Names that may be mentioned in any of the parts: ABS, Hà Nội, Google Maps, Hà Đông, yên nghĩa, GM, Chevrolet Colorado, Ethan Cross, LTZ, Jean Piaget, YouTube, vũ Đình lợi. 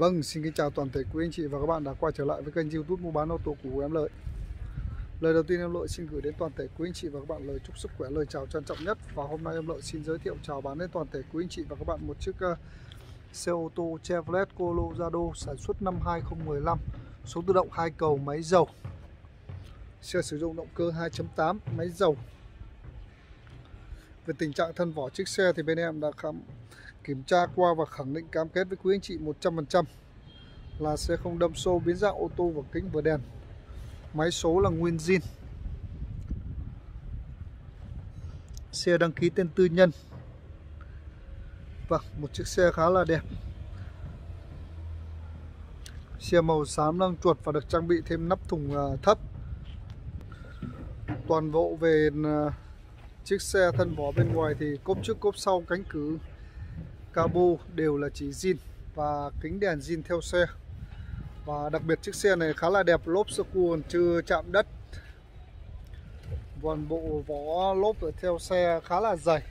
Vâng, xin kính chào toàn thể quý anh chị và các bạn đã quay trở lại với kênh YouTube mua bán ô tô của em Lợi. Lời đầu tiên em Lợi xin gửi đến toàn thể quý anh chị và các bạn lời chúc sức khỏe, lời chào trân trọng nhất. Và hôm nay em Lợi xin giới thiệu chào bán đến toàn thể quý anh chị và các bạn một chiếc xe ô tô Chevrolet Colorado sản xuất năm 2015, số tự động 2 cầu, máy dầu. Xe sử dụng động cơ 2.8, máy dầu. Về tình trạng thân vỏ chiếc xe thì bên em đã kiểm tra qua và khẳng định cam kết với quý anh chị 100% là xe không đâm xô, biến dạng, ô tô và kính vừa đèn. Máy số là nguyên zin. Xe đăng ký tên tư nhân. Vâng, một chiếc xe khá là đẹp. Xe màu xám lông chuột và được trang bị thêm nắp thùng thấp. Toàn bộ về chiếc xe, thân vỏ bên ngoài thì cốp trước, cốp sau, cánh cửa, cabo đều là chỉ zin và kính đèn zin theo xe. Và đặc biệt chiếc xe này khá là đẹp, lốp sơ cuồn chưa chạm đất. Toàn bộ vỏ lốp ở theo xe khá là dày.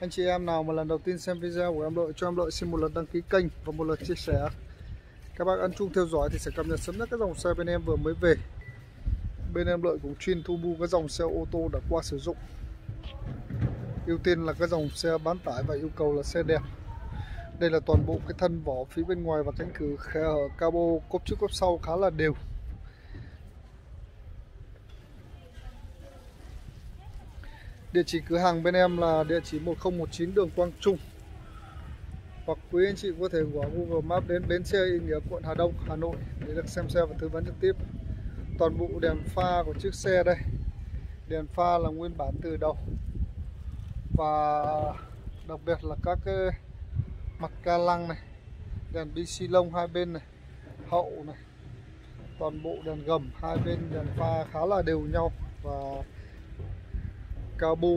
Anh chị em nào mà lần đầu tiên xem video của em Lợi, cho em Lợi xin một lượt đăng ký kênh và một lượt chia sẻ. Các bác ấn chuông theo dõi thì sẽ cập nhật sớm nhất các dòng xe bên em vừa mới về. Bên em Lợi cũng chuyên thu mua các dòng xe ô tô đã qua sử dụng, ưu tiên là các dòng xe bán tải và yêu cầu là xe đẹp. Đây là toàn bộ cái thân vỏ phía bên ngoài và cánh cửa, khe hở, cabo, cốp trước cốp sau khá là đều. Địa chỉ cửa hàng bên em là địa chỉ 1019 đường Quang Trung, hoặc quý anh chị có thể gõ Google Maps đến bến xe Yên Nghĩa, quận Hà Đông, Hà Nội để được xem xe và tư vấn trực tiếp. Toàn bộ đèn pha của chiếc xe đây, đèn pha là nguyên bản từ đầu, và đặc biệt là các cái mặt ca lăng này, đèn bi xi lông hai bên này, hậu này, toàn bộ đèn gầm hai bên, đèn pha khá là đều nhau, và cabo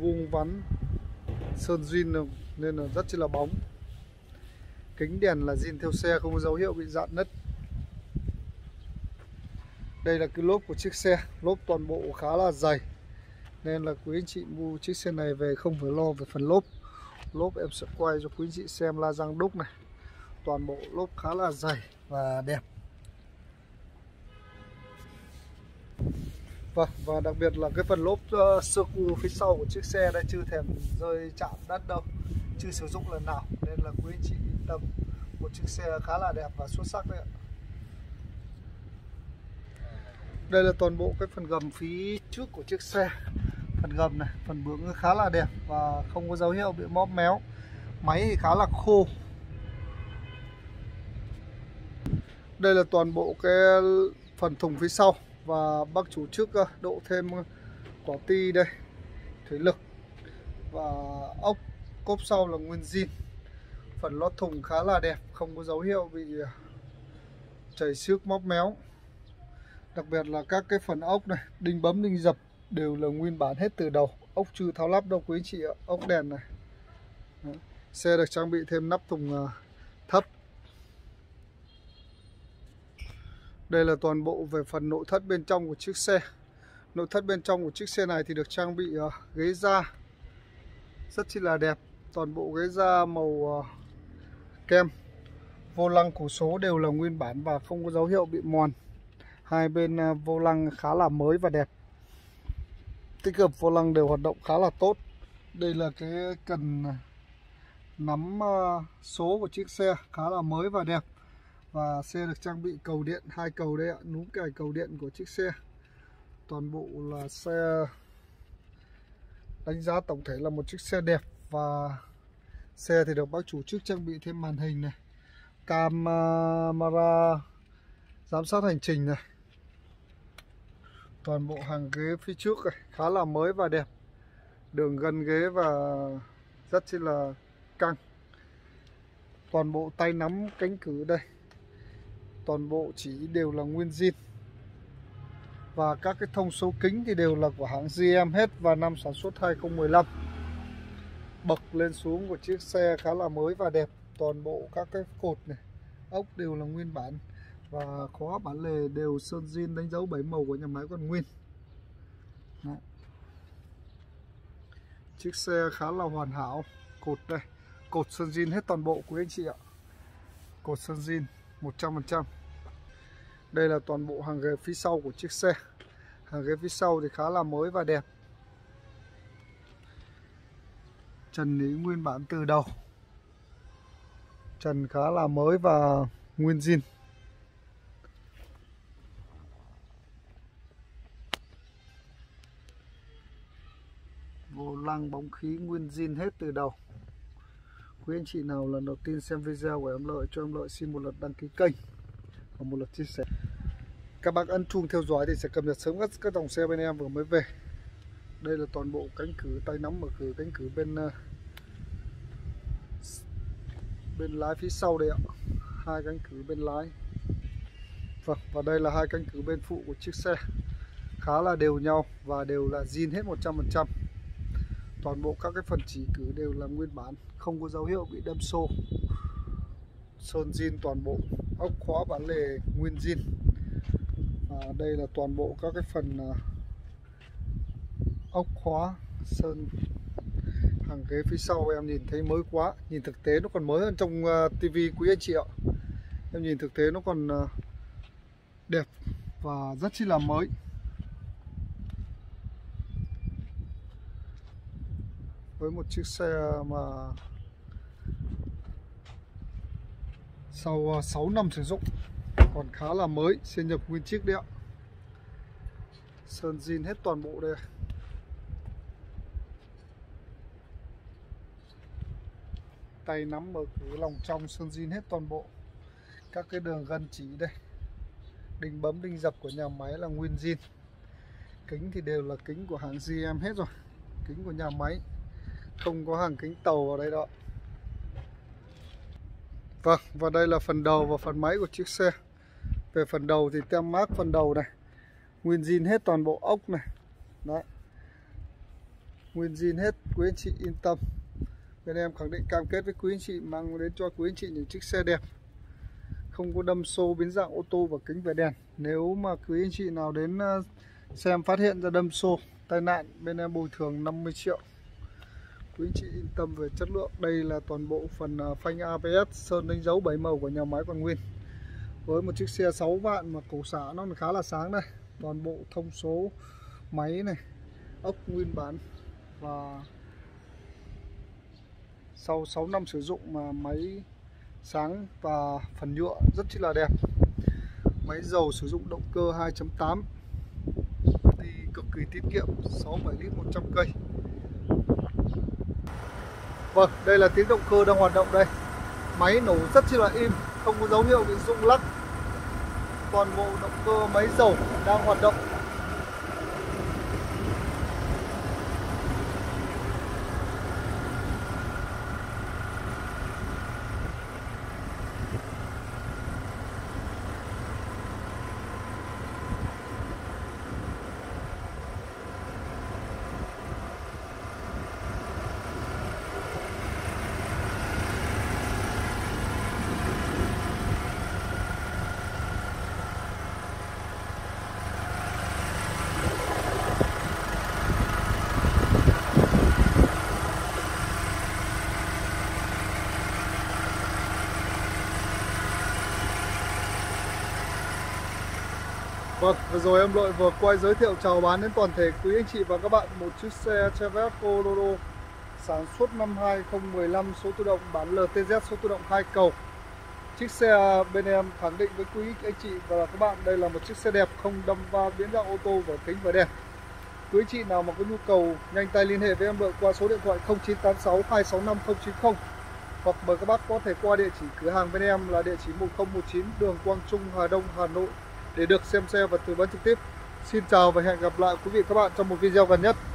vuông vắn sơn zin nên là rất là bóng. Kính đèn là zin theo xe, không có dấu hiệu bị rạn nứt. Đây là cái lốp của chiếc xe, lốp toàn bộ khá là dày nên là quý anh chị mua chiếc xe này về không phải lo về phần lốp. Lốp em sẽ quay cho quý anh chị xem la răng đúc này. Toàn bộ lốp khá là dày và đẹp. Và đặc biệt là cái phần lốp sơ cu phía sau của chiếc xe đây chưa thèm rơi chạm đất đâu, chưa sử dụng lần nào nên là quý anh chị yên tâm, một chiếc xe khá là đẹp và xuất sắc đấy ạ. Đây là toàn bộ cái phần gầm phía trước của chiếc xe. Phần gầm này, phần bướm khá là đẹp và không có dấu hiệu bị móp méo. Máy thì khá là khô. Đây là toàn bộ cái phần thùng phía sau. Và bác chủ trước độ thêm quả ti đây, thủy lực và ốc. Cốp sau là nguyên zin. Phần lót thùng khá là đẹp, không có dấu hiệu bị chảy xước, móp méo. Đặc biệt là các cái phần ốc này, đinh bấm, đinh dập đều là nguyên bản hết từ đầu. Ốc chưa tháo lắp đâu quý anh chị ạ, ốc đèn này. Đấy. Xe được trang bị thêm nắp thùng thấp. Đây là toàn bộ về phần nội thất bên trong của chiếc xe. Nội thất bên trong của chiếc xe này thì được trang bị ghế da rất chi là đẹp. Toàn bộ ghế da màu kem. Vô lăng cổ số đều là nguyên bản và không có dấu hiệu bị mòn. Hai bên vô lăng khá là mới và đẹp. Tích hợp vô lăng đều hoạt động khá là tốt. Đây là cái cần nắm số của chiếc xe khá là mới và đẹp. Và xe được trang bị cầu điện, 2 cầu đây ạ, núm cài cầu điện của chiếc xe. Toàn bộ là xe, đánh giá tổng thể là một chiếc xe đẹp. Và xe thì được bác chủ trước trang bị thêm màn hình này, camera giám sát hành trình này. Toàn bộ hàng ghế phía trước này, khá là mới và đẹp. Đường gân ghế và rất chi là căng. Toàn bộ tay nắm cánh cửa đây, toàn bộ chỉ đều là nguyên zin. Và các cái thông số kính thì đều là của hãng GM hết và năm sản xuất 2015. Bậc lên xuống của chiếc xe khá là mới và đẹp. Toàn bộ các cái cột này, ốc đều là nguyên bản. Và khóa bản lề đều sơn zin, đánh dấu 7 màu của nhà máy còn nguyên. Đấy. Chiếc xe khá là hoàn hảo. Cột đây, cột sơn zin hết toàn bộ quý anh chị ạ. Cột sơn zin 100%. Đây là toàn bộ hàng ghế phía sau của chiếc xe. Hàng ghế phía sau thì khá là mới và đẹp. Trần thì nguyên bản từ đầu. Trần khá là mới và nguyên zin. Vô lăng bóng khí nguyên zin hết từ đầu. Quý anh chị nào lần đầu tiên xem video của em Lợi, cho em Lợi xin một lượt đăng ký kênh và một lượt chia sẻ. Các bác ấn chuông theo dõi thì sẽ cập nhật sớm các dòng xe bên em vừa mới về. Đây là toàn bộ cánh cửa, tay nắm mở cửa, cánh cửa bên lái phía sau đây ạ. Hai cánh cửa bên lái. Và đây là hai cánh cửa bên phụ của chiếc xe. Khá là đều nhau và đều là zin hết 100%. Toàn bộ các cái phần chỉ cứ đều là nguyên bản, không có dấu hiệu bị đâm xô. Sơn zin toàn bộ, ốc khóa bản lề nguyên zin. Đây là toàn bộ các cái phần ốc khóa, sơn. Hàng ghế phía sau em nhìn thấy mới quá, nhìn thực tế nó còn mới hơn trong TV quý anh chị ạ. Em nhìn thực tế nó còn đẹp và rất chi là mới. Với một chiếc xe mà sau 6 năm sử dụng còn khá là mới, xe nhập nguyên chiếc đấy ạ. Sơn zin hết toàn bộ đây. Tay nắm mở cửa lòng trong sơn zin hết toàn bộ. Các cái đường gân chỉ đây. Đinh bấm đinh dập của nhà máy là nguyên zin. Kính thì đều là kính của hãng GM hết rồi. Kính của nhà máy. Không có hàng kính tàu vào đây đó. Vâng, và đây là phần đầu và phần máy của chiếc xe. Về phần đầu thì tem mác phần đầu này nguyên zin hết toàn bộ ốc này. Đấy. Nguyên zin hết, quý anh chị yên tâm. Bên em khẳng định cam kết với quý anh chị mang đến cho quý anh chị những chiếc xe đẹp, không có đâm xô biến dạng ô tô và kính về đèn. Nếu mà quý anh chị nào đến xem phát hiện ra đâm xô tai nạn, bên em bồi thường 50 triệu. Quý anh chị yên tâm về chất lượng. Đây là toàn bộ phần phanh ABS, sơn đánh dấu 7 màu của nhà máy còn nguyên. Với một chiếc xe 6 vạn mà cổ xả nó khá là sáng đây. Toàn bộ thông số máy này, ốc nguyên bản. Và sau 6 năm sử dụng mà máy sáng và phần nhựa rất là đẹp. Máy dầu sử dụng động cơ 2.8 thì cực kỳ tiết kiệm, 67 lít 100 cây. Vâng, đây là tiếng động cơ đang hoạt động đây. Máy nổ rất là im, không có dấu hiệu bị rung lắc. Toàn bộ động cơ máy dầu đang hoạt động. Vâng, vừa rồi em Lợi vừa quay giới thiệu chào bán đến toàn thể quý anh chị và các bạn một chiếc xe Chevrolet Colorado sản xuất năm 2015, số tự động, bản LTZ, số tự động 2 cầu. Chiếc xe bên em khẳng định với quý anh chị và các bạn, đây là một chiếc xe đẹp, không đâm va biến dạng ô tô và kính và đèn. Quý anh chị nào mà có nhu cầu nhanh tay liên hệ với em Lợi qua số điện thoại 0986 265 090, hoặc mời các bác có thể qua địa chỉ cửa hàng bên em là địa chỉ 1019 đường Quang Trung, Hà Đông, Hà Nội để được xem xe và tư vấn trực tiếp. Xin chào và hẹn gặp lại quý vị và các bạn trong một video gần nhất.